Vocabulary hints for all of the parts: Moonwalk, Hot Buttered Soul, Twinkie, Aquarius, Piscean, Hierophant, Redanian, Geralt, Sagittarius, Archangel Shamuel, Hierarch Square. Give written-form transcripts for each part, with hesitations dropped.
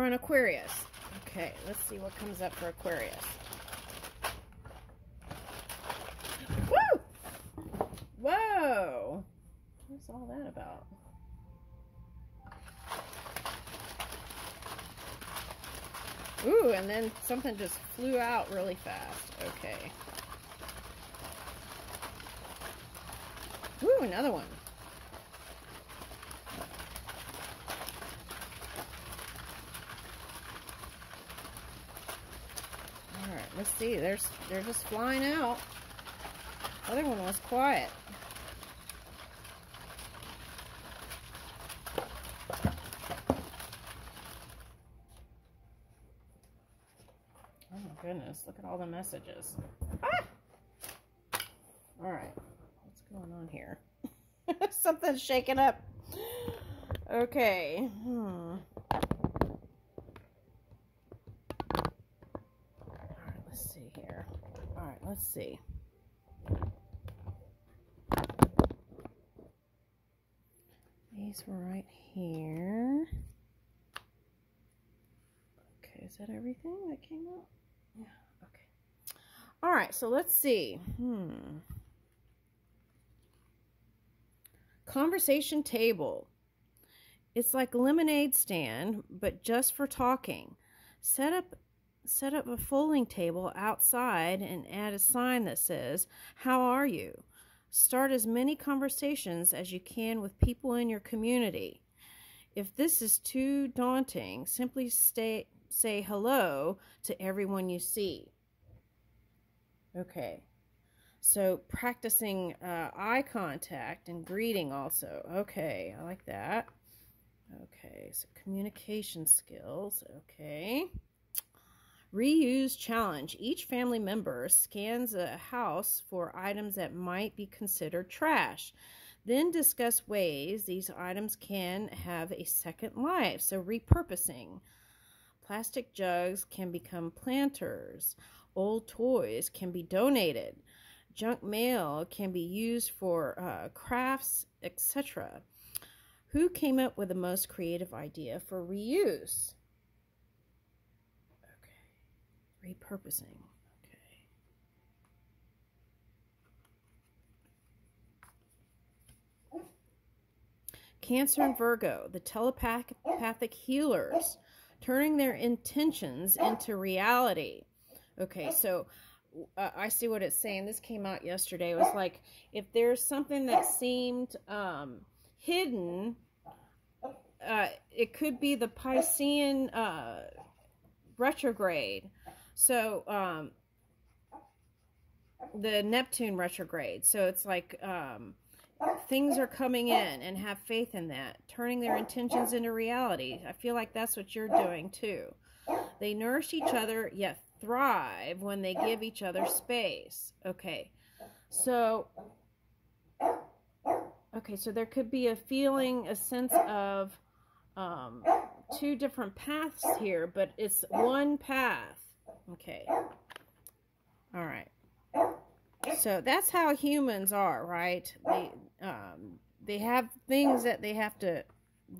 We're in Aquarius. Okay, let's see what comes up for Aquarius. Woo! Whoa! What's all that about? Ooh, and then something just flew out really fast. Okay. Ooh, another one. All right, let's see. They're just flying out. The other one was quiet. Goodness, look at all the messages. Ah! All right, what's going on here? Something's shaking up. Okay. All right, let's see here. All right, let's see. These were right here. Okay, is that everything that came up? Yeah, okay. All right, so let's see. Conversation table. It's like lemonade stand, but just for talking. Set up a folding table outside and add a sign that says, "How are you?" Start as many conversations as you can with people in your community. If this is too daunting, simply say hello to everyone you see. Okay, so practicing eye contact and greeting also. Okay, I like that. Okay, so communication skills. Okay. Reuse challenge. Each family member scans a house for items that might be considered trash. Then discuss ways these items can have a second life. So repurposing. Plastic jugs can become planters. Old toys can be donated. Junk mail can be used for crafts, etc. Who came up with the most creative idea for reuse? Okay. Repurposing. Okay. Cancer and Virgo, the telepathic healers. Turning their intentions into reality. Okay, so I see what it's saying. This came out yesterday. It was like, if there's something that seemed hidden, it could be the Piscean retrograde. So, the Neptune retrograde. So it's like things are coming in, and have faith in that, turning their intentions into reality. I feel like that's what you're doing too. They nourish each other yet thrive when they give each other space. Okay, so there could be a feeling, a sense of two different paths here, but it's one path. Okay, all right. So that's how humans are, right? They have things that they have to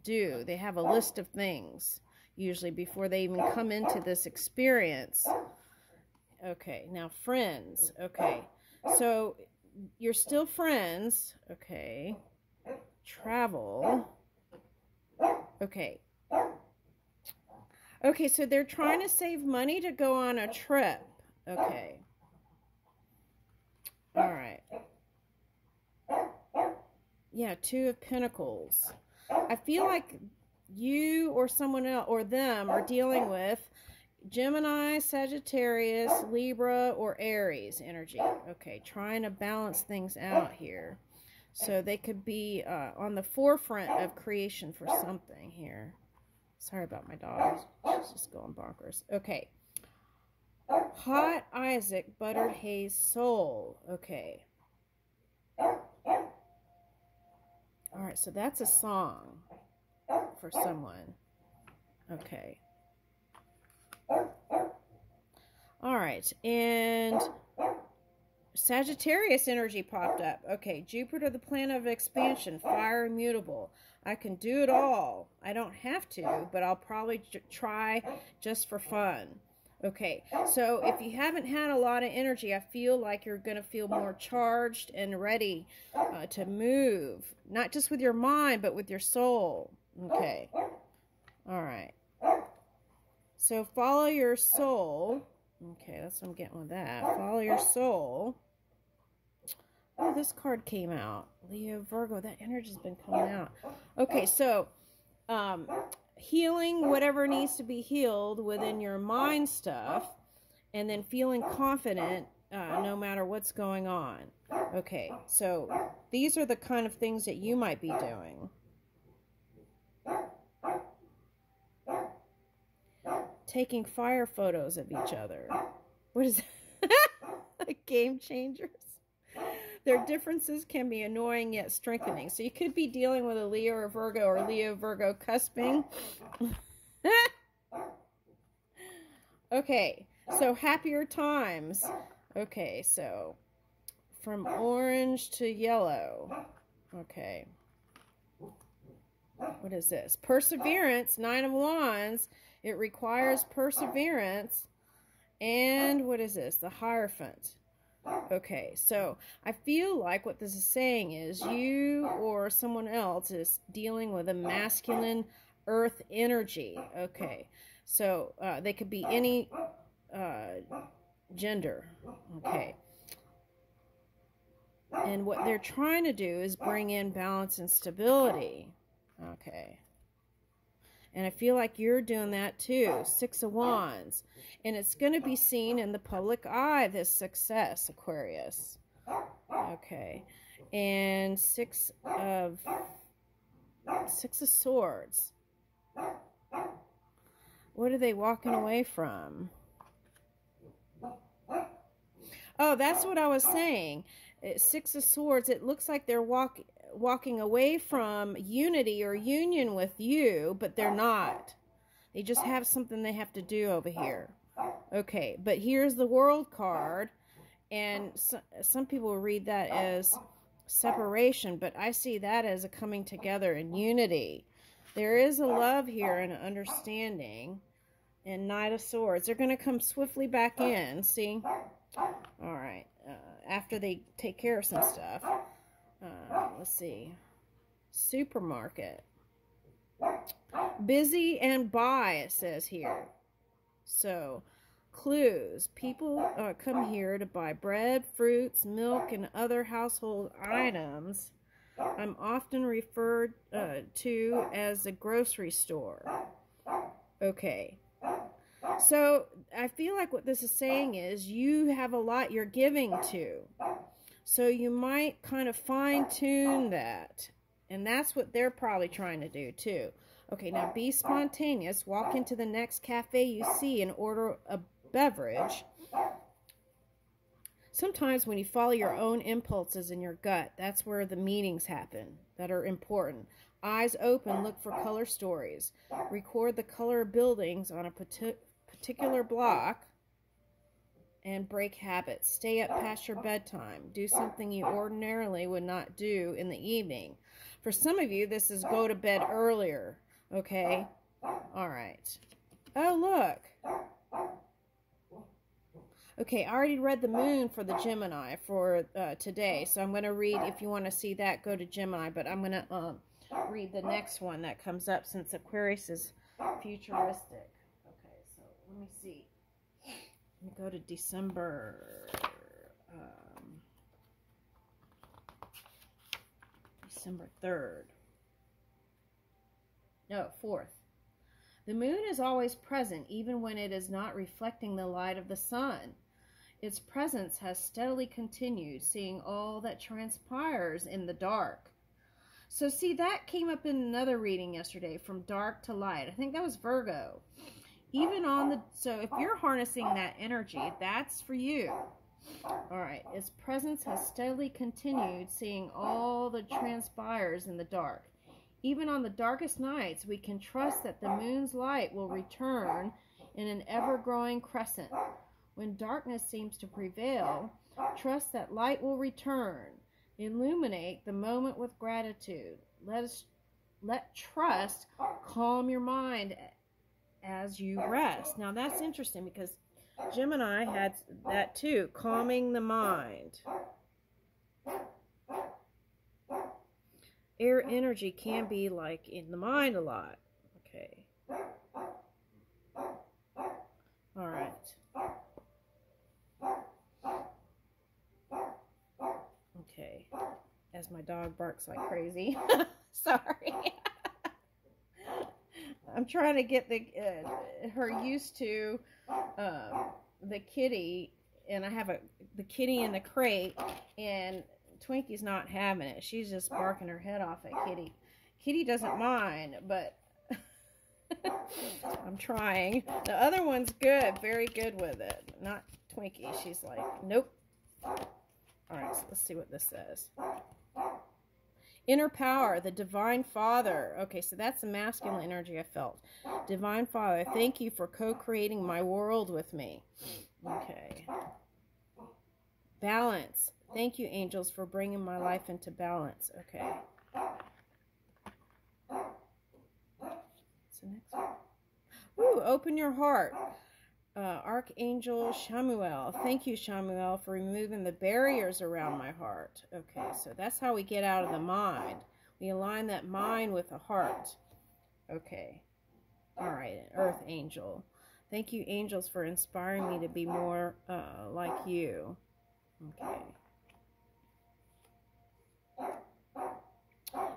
do. They have a list of things, usually, before they even come into this experience. Okay, now friends. Okay, so you're still friends. Okay, travel. Okay. Okay, so they're trying to save money to go on a trip. Okay. All right. Yeah, Two of Pentacles. I feel like you or someone else or them are dealing with Gemini, Sagittarius, Libra, or Aries energy. Okay, trying to balance things out here. So they could be on the forefront of creation for something here. Sorry about my dog. She's just going bonkers. Okay. Hot Isaac Buttered Hayes Soul. Okay. Alright, so that's a song for someone. Okay. Alright, and Sagittarius energy popped up. Okay, Jupiter, the planet of expansion, fire, immutable. I can do it all. I don't have to, but I'll probably try just for fun. Okay, so if you haven't had a lot of energy, I feel like you're going to feel more charged and ready to move. Not just with your mind, but with your soul. Okay. All right. So follow your soul. Okay, that's what I'm getting with that. Follow your soul. Oh, this card came out. Leo, Virgo, that energy's been coming out. Okay, so... healing whatever needs to be healed within your mind stuff, and then feeling confident no matter what's going on. Okay, so these are the kind of things that you might be doing. Taking fire photos of each other. What is that? Game changers. Their differences can be annoying yet strengthening. So you could be dealing with a Leo or Leo Virgo cusping. Okay, so happier times. Okay, so from orange to yellow. Okay. What is this? Perseverance, Nine of Wands. It requires perseverance. And what is this? The Hierophant. Okay, so I feel like what this is saying is you or someone else is dealing with a masculine earth energy. Okay, so they could be any gender. Okay. And what they're trying to do is bring in balance and stability. Okay. And I feel like you're doing that too. Six of Wands. And it's going to be seen in the public eye, this success, Aquarius. Okay. And Six of Swords. What are they walking away from? Oh, that's what I was saying. Six of Swords. It looks like they're walking away from unity or union with you, but they're not. They just have something they have to do over here. Okay, but here's the World card, and some people read that as separation, but I see that as a coming together and unity. There is a love here and an understanding, and Knight of Swords. They're going to come swiftly back in, see? All right, after they take care of some stuff. Let's see. Supermarket. Busy and buy, it says here. So, clues. People come here to buy bread, fruits, milk, and other household items. I'm often referred to as a grocery store. Okay. So, I feel like what this is saying is you have a lot you're giving to. So you might kind of fine-tune that. And that's what they're probably trying to do, too. Okay, now be spontaneous. Walk into the next cafe you see and order a beverage. Sometimes when you follow your own impulses in your gut, that's where the meetings happen that are important. Eyes open, look for color stories. Record the color of buildings on a particular block. And break habits. Stay up past your bedtime. Do something you ordinarily would not do in the evening. For some of you, this is go to bed earlier. Okay? All right. Oh, look. Okay, I already read the moon for the Gemini for today. So I'm going to read, if you want to see that, go to Gemini. But I'm going to read the next one that comes up since Aquarius is futuristic. Okay, so let me see. Let me go to December. December 3rd. No, 4th. The moon is always present, even when it is not reflecting the light of the sun. Its presence has steadily continued, seeing all that transpires in the dark. So, see, that came up in another reading yesterday, from dark to light. I think that was Virgo. Even on the, so if you're harnessing that energy, that's for you. All right. Its presence has steadily continued, seeing all that transpires in the dark. Even on the darkest nights, we can trust that the moon's light will return in an ever-growing crescent. When darkness seems to prevail, trust that light will return. Illuminate the moment with gratitude. Let us Let trust calm your mind as you rest. Now that's interesting because Gemini had that too, calming the mind. Air energy can be like in the mind a lot. Okay. All right. Okay. As my dog barks like crazy. Sorry. I'm trying to get her used to the kitty, and I have the kitty in the crate, and Twinkie's not having it. She's just barking her head off at Kitty. Kitty doesn't mind, but I'm trying. The other one's good, very good with it. Not Twinkie. She's like, nope. All right, so let's see what this says. Inner power, the Divine Father. Okay, so that's the masculine energy I felt. Divine Father, thank you for co-creating my world with me. Okay. Balance. Thank you, angels, for bringing my life into balance. Okay. What's the next one? Ooh, open your heart. Archangel Shamuel. Thank you, Shamuel, for removing the barriers around my heart. Okay, so that's how we get out of the mind. We align that mind with the heart. Okay. All right, Earth Angel. Thank you, angels, for inspiring me to be more like you. Okay.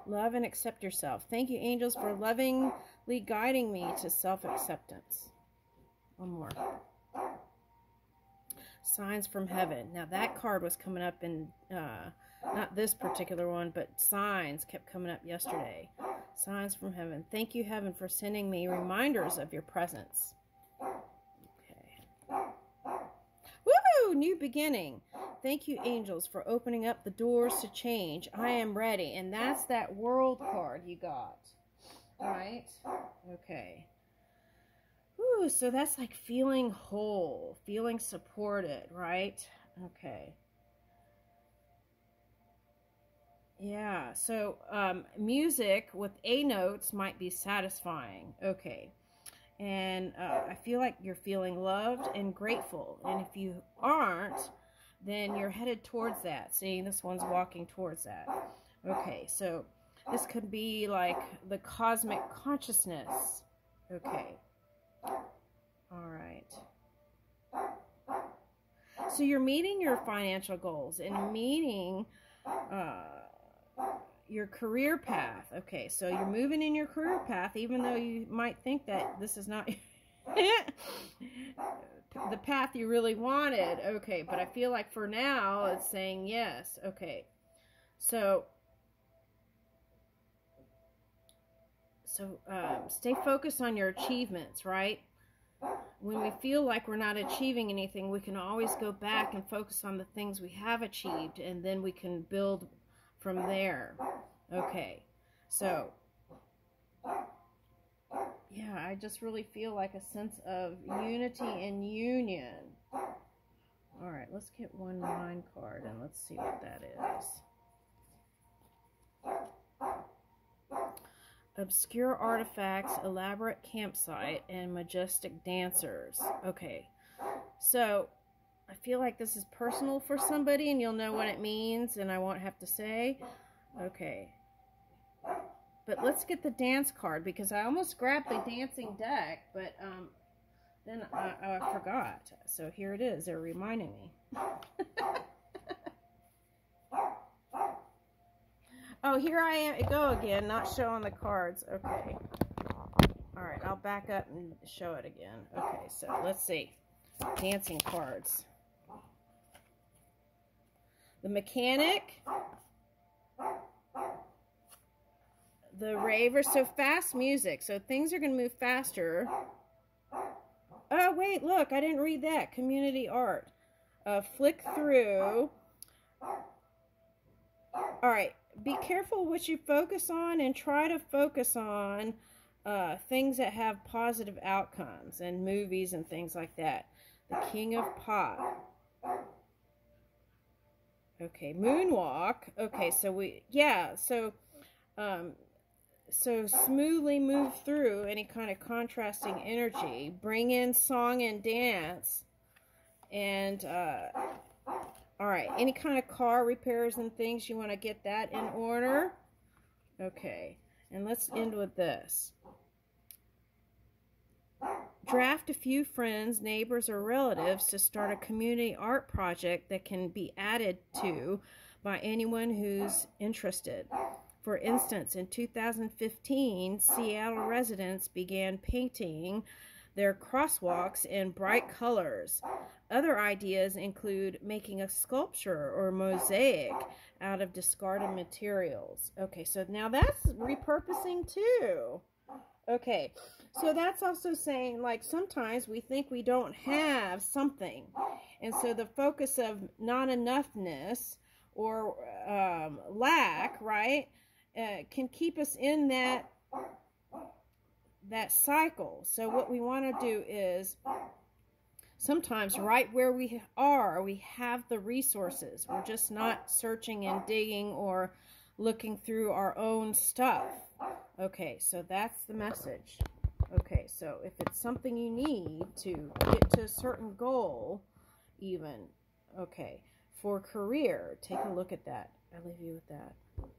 Love and accept yourself. Thank you, angels, for lovingly guiding me to self-acceptance. One more. Signs from heaven. Now that card was coming up in, not this particular one, but signs kept coming up yesterday. Signs from heaven. Thank you, heaven, for sending me reminders of your presence. Okay. Woo! New beginning. Thank you, angels, for opening up the doors to change. I am ready. And that's that world card you got. All right. Okay. Ooh, so that's like feeling whole, feeling supported, right? Okay. Yeah, so music with A notes might be satisfying. Okay. And I feel like you're feeling loved and grateful. And if you aren't, then you're headed towards that. See, this one's walking towards that. Okay, so this could be like the cosmic consciousness. Okay. All right. So you're meeting your financial goals and meeting your career path. Okay, so you're moving in your career path, even though you might think that this is not the path you really wanted. Okay, but I feel like for now it's saying yes. Okay, So stay focused on your achievements, right? When we feel like we're not achieving anything, we can always go back and focus on the things we have achieved, and then we can build from there. Okay, so, yeah, I just really feel like a sense of unity and union. All right, let's get one line card, and let's see what that is. Obscure artifacts, elaborate campsite, and majestic dancers. Okay, so I feel like this is personal for somebody, and you'll know what it means, and I won't have to say. Okay, but let's get the dance card, because I almost grabbed the dancing deck, but then I forgot. So here it is. They're reminding me. Oh, here I am. Go again. Not showing the cards. Okay. All right. I'll back up and show it again. Okay. So let's see. Dancing cards. The mechanic. The raver. So fast music. So things are going to move faster. Oh, wait. Look. I didn't read that. Community art. Flick through. All right. Be careful what you focus on, and try to focus on things that have positive outcomes and movies and things like that. The King of Pop. Okay, Moonwalk. Okay, so So smoothly move through any kind of contrasting energy. Bring in song and dance. And, alright, any kind of car repairs and things, you want to get that in order. Okay, and let's end with this. Draft a few friends, neighbors, or relatives to start a community art project that can be added to by anyone who's interested. For instance, in 2015, Seattle residents began painting their crosswalks in bright colors. Other ideas include making a sculpture or mosaic out of discarded materials. Okay, so now that's repurposing too. Okay, so that's also saying, like, sometimes we think we don't have something. And so the focus of not enoughness or lack, right, can keep us in that cycle. So what we want to do is, sometimes right where we are, we have the resources. We're just not searching and digging or looking through our own stuff. Okay, so that's the message. Okay, so if it's something you need to get to a certain goal, even, okay, for career, take a look at that. I leave you with that.